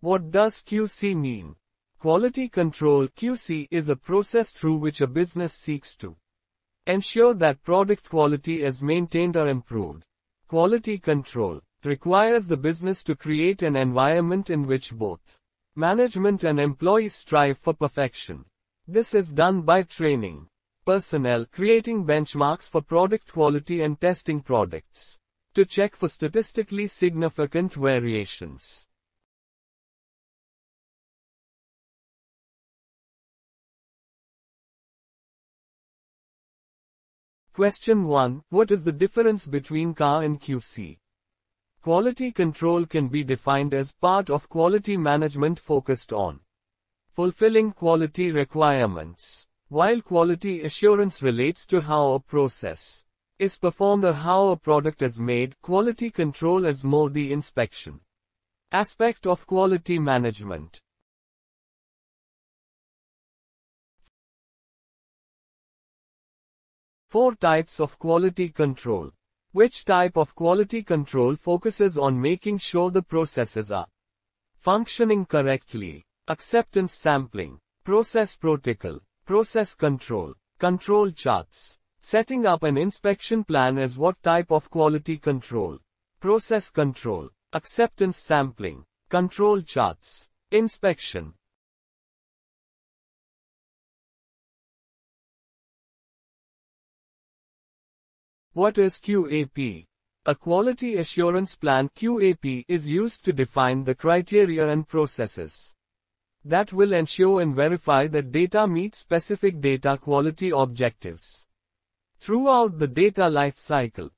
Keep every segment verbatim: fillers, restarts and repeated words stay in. What does Q C mean? Quality control Q C is a process through which a business seeks to ensure that product quality is maintained or improved. Quality control requires the business to create an environment in which both management and employees strive for perfection. This is done by training personnel, creating benchmarks for product quality, and testing products to check for statistically significant variations. Question one. What is the difference between Q A and Q C? Quality control can be defined as part of quality management focused on fulfilling quality requirements, while quality assurance relates to how a process is performed or how a product is made. Quality control is more the inspection aspect of quality management. Four types of quality control. Which type of quality control focuses on making sure the processes are functioning correctly? Acceptance sampling, process protocol, process control, control charts. Setting up an inspection plan is what type of quality control? Process control, acceptance sampling, control charts, inspection. What is Q A P? A quality assurance plan Q A P is used to define the criteria and processes that will ensure and verify that data meets specific data quality objectives throughout the data life cycle.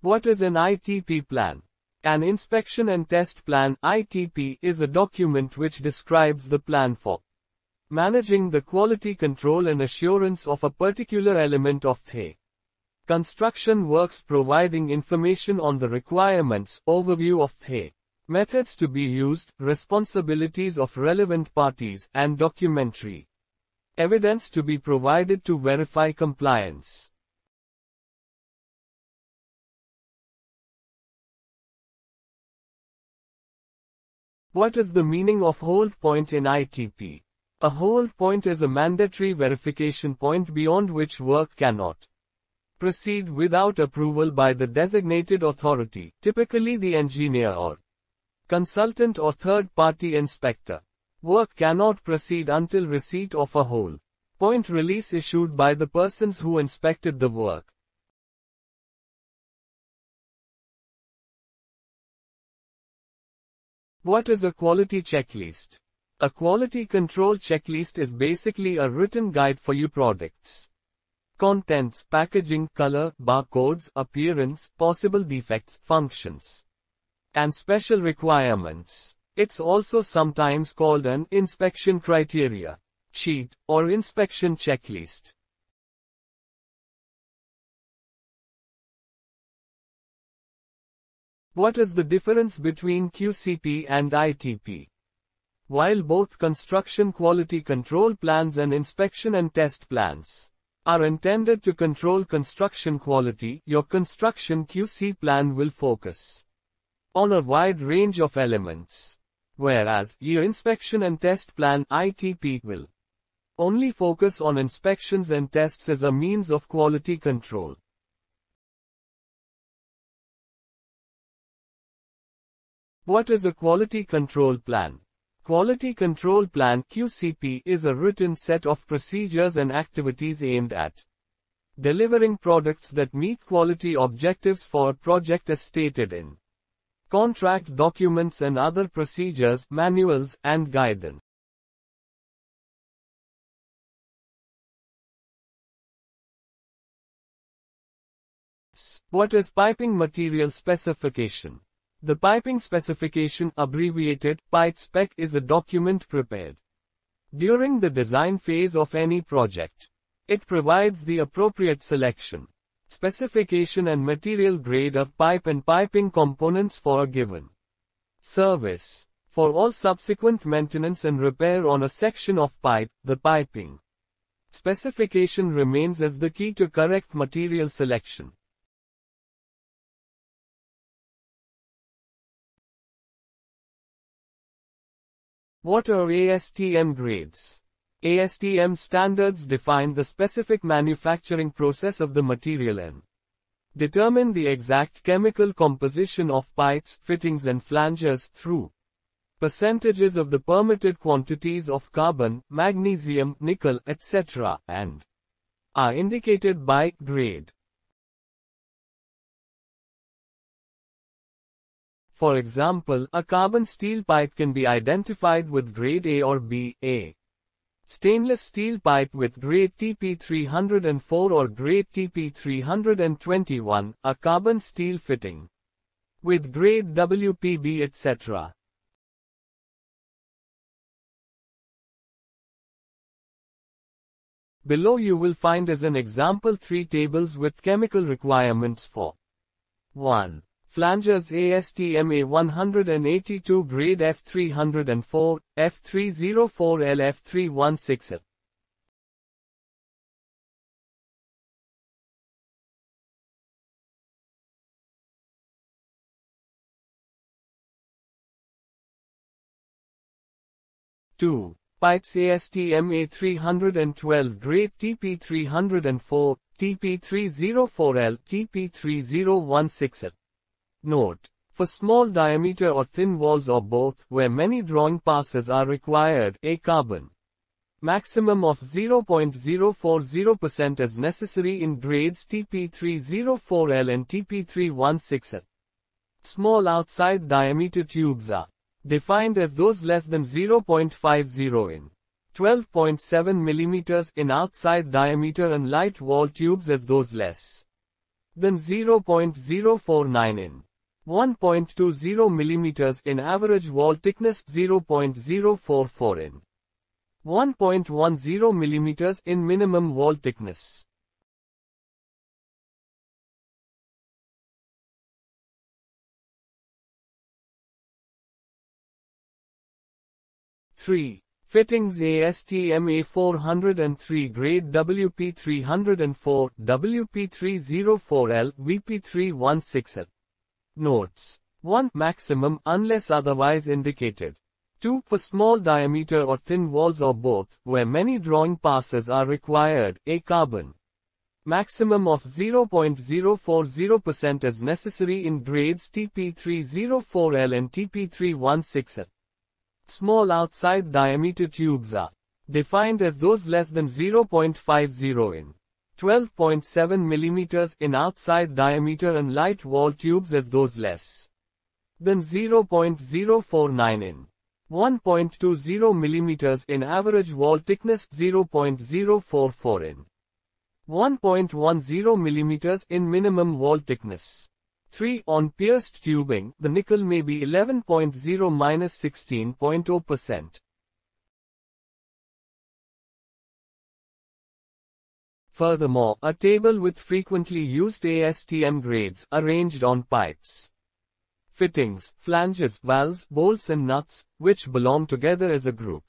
What is an I T P plan? An inspection and test plan I T P is a document which describes the plan for managing the quality control and assurance of a particular element of the construction works, providing information on the requirements, overview of the methods to be used, responsibilities of relevant parties, and documentary evidence to be provided to verify compliance. What is the meaning of hold point in I T P? A hold point is a mandatory verification point beyond which work cannot proceed without approval by the designated authority, typically the engineer or consultant or third-party inspector. Work cannot proceed until receipt of a hold point release issued by the persons who inspected the work. What is a quality checklist? A quality control checklist is basically a written guide for your products' contents, packaging, color, barcodes, appearance, possible defects, functions, and special requirements. It's also sometimes called an inspection criteria sheet or inspection checklist. What is the difference between Q C P and I T P? While both construction quality control plans and inspection and test plans are intended to control construction quality, your construction Q C plan will focus on a wide range of elements, whereas your inspection and test plan I T P will only focus on inspections and tests as a means of quality control. What is a quality control plan? Quality Control Plan Q C P is a written set of procedures and activities aimed at delivering products that meet quality objectives for a project as stated in contract documents and other procedures, manuals, and guidance. What is Piping Material Specification? The piping specification, abbreviated pipe spec, is a document prepared during the design phase of any project. It provides the appropriate selection, specification, and material grade of pipe and piping components for a given service. For all subsequent maintenance and repair on a section of pipe, the piping specification remains as the key to correct material selection. What are A S T M grades? A S T M standards define the specific manufacturing process of the material and determine the exact chemical composition of pipes, fittings and flanges through percentages of the permitted quantities of carbon, magnesium, nickel, et cetera, and are indicated by grade. For example, a carbon steel pipe can be identified with grade A or B, A stainless steel pipe with grade T P three oh four or grade T P three twenty-one, a carbon steel fitting with grade W P B, et cetera. Below you will find as an example three tables with chemical requirements for one. Flanges A S T M A one eighty-two grade F three oh four, F three oh four L, F three sixteen L. two. Pipes A S T M A three twelve grade T P three oh four, T P three oh four L, T P three oh sixteen L. Note: for small diameter or thin walls or both, where many drawing passes are required, a carbon maximum of zero point zero four zero percent is necessary in grades T P three oh four L and T P three sixteen L. Small outside diameter tubes are defined as those less than zero point five zero in, twelve point seven millimeters in outside diameter, and light wall tubes as those less than zero point zero four nine in, one point two zero millimeters in. Average wall thickness zero point zero four four in, one point one zero millimeters in. Minimum wall thickness three. Fittings A S T M A four oh three grade W P three oh four, W P three oh four L, V P three sixteen L. Notes: one. Maximum, unless otherwise indicated. two. For small diameter or thin walls or both, where many drawing passes are required, a carbon maximum of zero point zero four zero percent is necessary in grades T P three oh four L and T P three sixteen L. Small outside diameter tubes are defined as those less than zero point five zero in, twelve point seven millimeters in outside diameter, and light wall tubes as those less than zero point zero four nine in, one point two zero millimeters in. Average wall thickness zero point zero four four in, one point one zero millimeters in. Minimum wall thickness three. On pierced tubing, the nickel may be eleven point zero to sixteen point zero percent. Furthermore, a table with frequently used A S T M grades arranged on pipes, fittings, flanges, valves, bolts and nuts, which belong together as a group.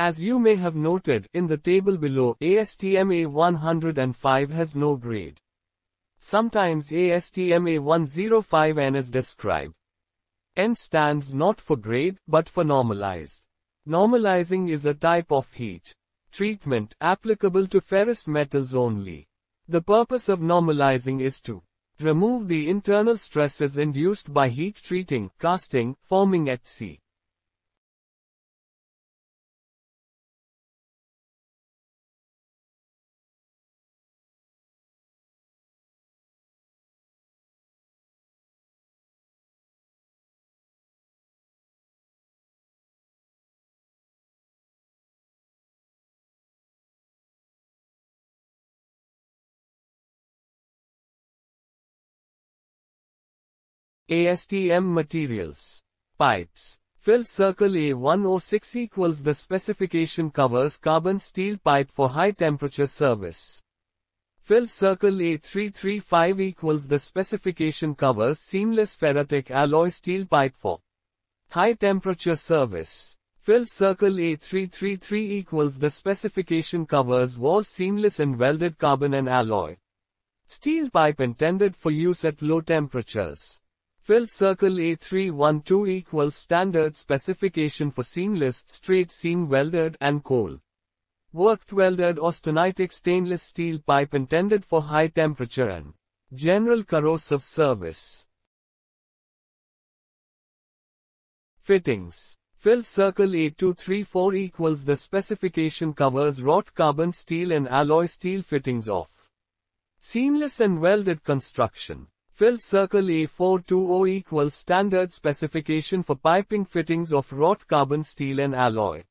As you may have noted in the table below, A S T M A one oh five has no grade. Sometimes A S T M A one oh five N is described. N stands not for grade, but for normalized. Normalizing is a type of heat treatment applicable to ferrous metals only. The purpose of normalizing is to remove the internal stresses induced by heat treating, casting, forming et cetera. A S T M materials. Pipes. Fill circle A one oh six equals the specification covers carbon steel pipe for high temperature service. Fill circle A three thirty-five equals the specification covers seamless ferritic alloy steel pipe for high temperature service. Fill circle A three thirty-three equals the specification covers wall seamless and welded carbon and alloy. Steel pipe intended for use at low temperatures. Fill circle A three twelve equals standard specification for seamless, straight seam welded and cold worked welded austenitic stainless steel pipe intended for high temperature and general corrosive service. Fittings. Fill circle A two thirty-four equals the specification covers wrought carbon steel and alloy steel fittings of seamless and welded construction. Fill circle A four twenty equals standard specification for piping fittings of wrought carbon steel and alloy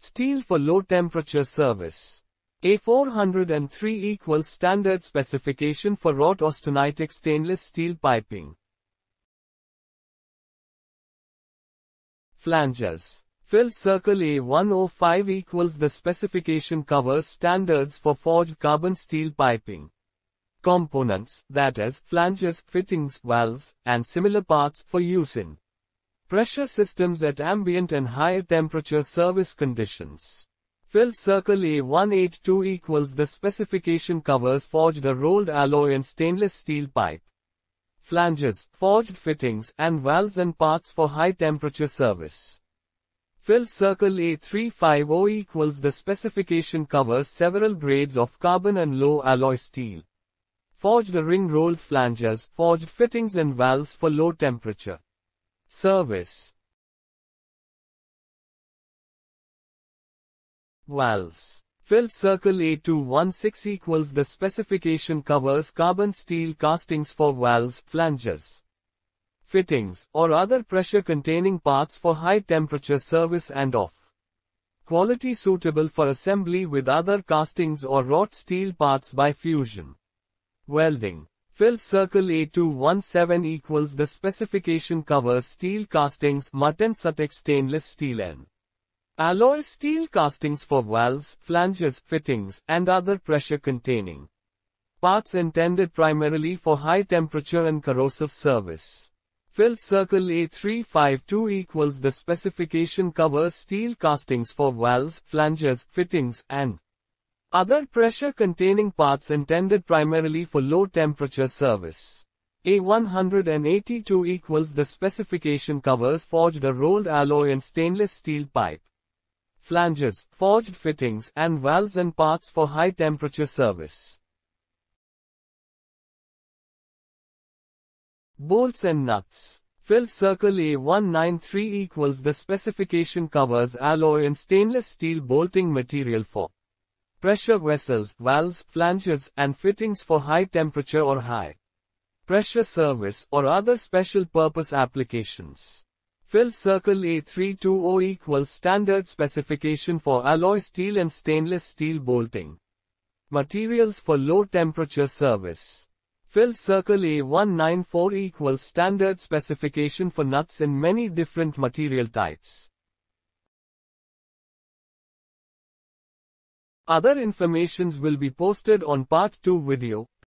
steel for low temperature service. A four oh three equals standard specification for wrought austenitic stainless steel piping. Flanges. Fill circle A one oh five equals the specification covers standards for forged carbon steel piping components, that is, flanges, fittings, valves, and similar parts for use in pressure systems at ambient and higher temperature service conditions. Fill circle A one eighty-two equals the specification covers forged or rolled alloy and stainless steel pipe flanges, forged fittings, and valves and parts for high-temperature service. Fill circle A three fifty equals the specification covers several grades of carbon and low alloy steel. Forged or ring-rolled flanges, forged fittings and valves for low-temperature service. Valves. Fill circle A two sixteen equals the specification covers carbon steel castings for valves, flanges, fittings, or other pressure-containing parts for high-temperature service and of quality suitable for assembly with other castings or wrought steel parts by fusion welding. Fill circle A two seventeen equals the specification covers steel castings, mutton suttic stainless steel and alloy steel castings for valves, flanges, fittings, and other pressure-containing parts intended primarily for high temperature and corrosive service. Fill circle A three fifty-two equals the specification covers steel castings for valves, flanges, fittings, and other pressure-containing parts intended primarily for low temperature service. A one eighty-two equals the specification covers forged or rolled alloy and stainless steel pipe flanges, forged fittings, and valves and parts for high-temperature service. Bolts and nuts. Fill circle A one ninety-three equals the specification covers alloy and stainless steel bolting material for pressure vessels, valves, flanges, and fittings for high-temperature or high-pressure service or other special-purpose applications. Fill circle A three twenty equals standard specification for alloy steel and stainless steel bolting materials for low temperature service. Fill circle A one ninety-four equals standard specification for nuts in many different material types. Other informations will be posted on part two video.